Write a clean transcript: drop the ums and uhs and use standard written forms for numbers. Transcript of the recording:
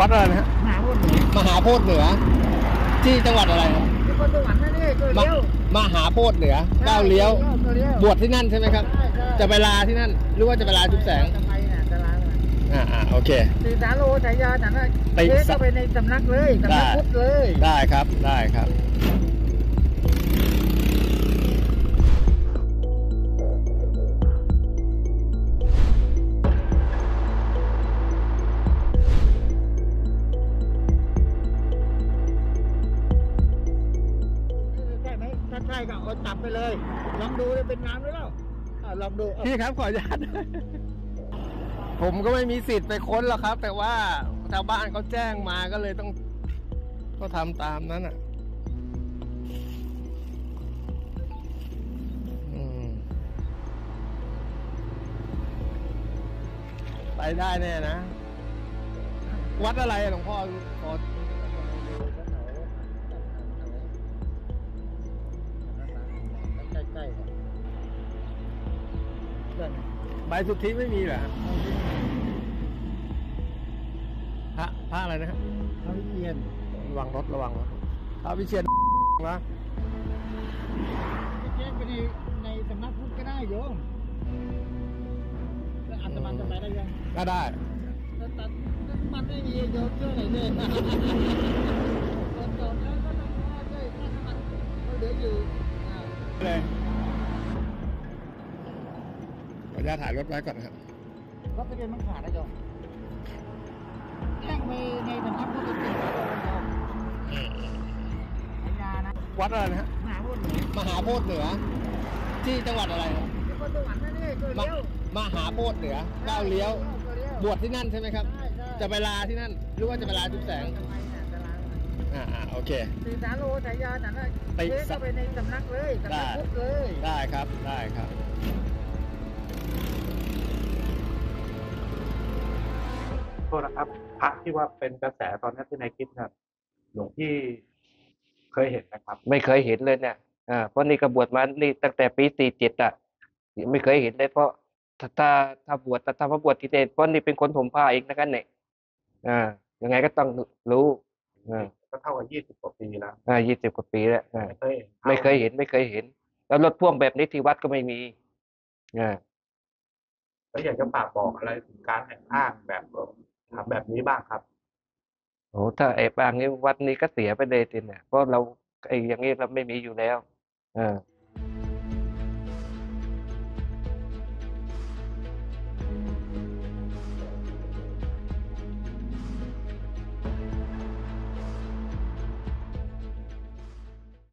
วัดอะไรนะฮะมหาโพธิ์เหนือที่จังหวัดอะไรมหาโพธิ์เหนือก้าวเลี้ยวบวชที่นั่นใช่ไหมครับจะไปลาที่นั่นหรือว่าจะไปลาจุ๊บแสงโอเคสีสาโลฉายาหนังไปก็ไปในสำนักเลยสำนักพุทธเลยได้ครับได้ครับใช่ก็เอาจับไปเลยลองดูเป็นน้ำหรือเปล่าลองดูพี่ครับขออนุญาตผมก็ไม่มีสิทธิ์ไปค้นหรอกครับแต่ว่าชาวบ้านเขาแจ้งมาก็เลยต้องก็ทำตามนั้นอ่ะไปได้แน่นะวัดอะไรหลวงพ่อใกล้ๆใบสุทธิไม่มีเหรอพระอะไรนะครับพระวิเชียรระวังรถระวังรถพระวิเชียรนะแจ้งไปในสำนักพุทธก็ได้โยมอาตมาจะไปได้ยังก็ได้แต่มันไม่มีโยมเชื่อไหนเลยตอนนั้นก็ต้องว่าด้วยถ้าสมัครเขาเหลืออยู่เลยขออนุญาตถ่ายรถไว้ก่อนครับรถทะเบียนมันขาดนะโยมแจ้งไปในสำนักพุทธก็ได้วัดอะไรนะฮะมหาโพธิ์เหนือที่จังหวัดอะไรครับมหาโพธิ์เหนือก้าวเลี้ยวบวชที่นั่นใช่ไหมครับจะไปลาที่นั่นหรือว่าจะไปลาจุ๊บแสงโอเคสีสาโลฉายาหนังไปก็ไปในสำนักเลยสำนักพุทธเลยได้ครับได้ครับโทษนะครับพระที่ว่าเป็นกระแสตอนนั้นที่ในคลิปน่ะหลวงพี่เคยเห็นนะครับไม่เคยเห็นเลยเนี่ยเพราะนี่ก็บวชมานี่ตั้งแต่ปี47อ่ะไม่เคยเห็นเลยเพราะถ้าบวชถ้าพระบวชที่เนี่ยเพราะนี่เป็นคนห่มผ้าเองนะครับเนี่ยยังไงก็ต้องรู้ก็เท่ากับ20 กว่าปีแล้ว20 กว่าปีแล้วไม่เคยเห็นแล้วรถพ่วงแบบนี้ที่วัดก็ไม่มีแล้วอยากจะฝากบอกอะไรถึงการแอบอ้างแบบทำแบบนี้บ้างครับโอ้ถ้าแอบอ้างนี้วัดนี้ก็เสียไปเลยทีเนี่ยเพราะเราไอ้อย่างนี้เราไม่มีอยู่แล้ว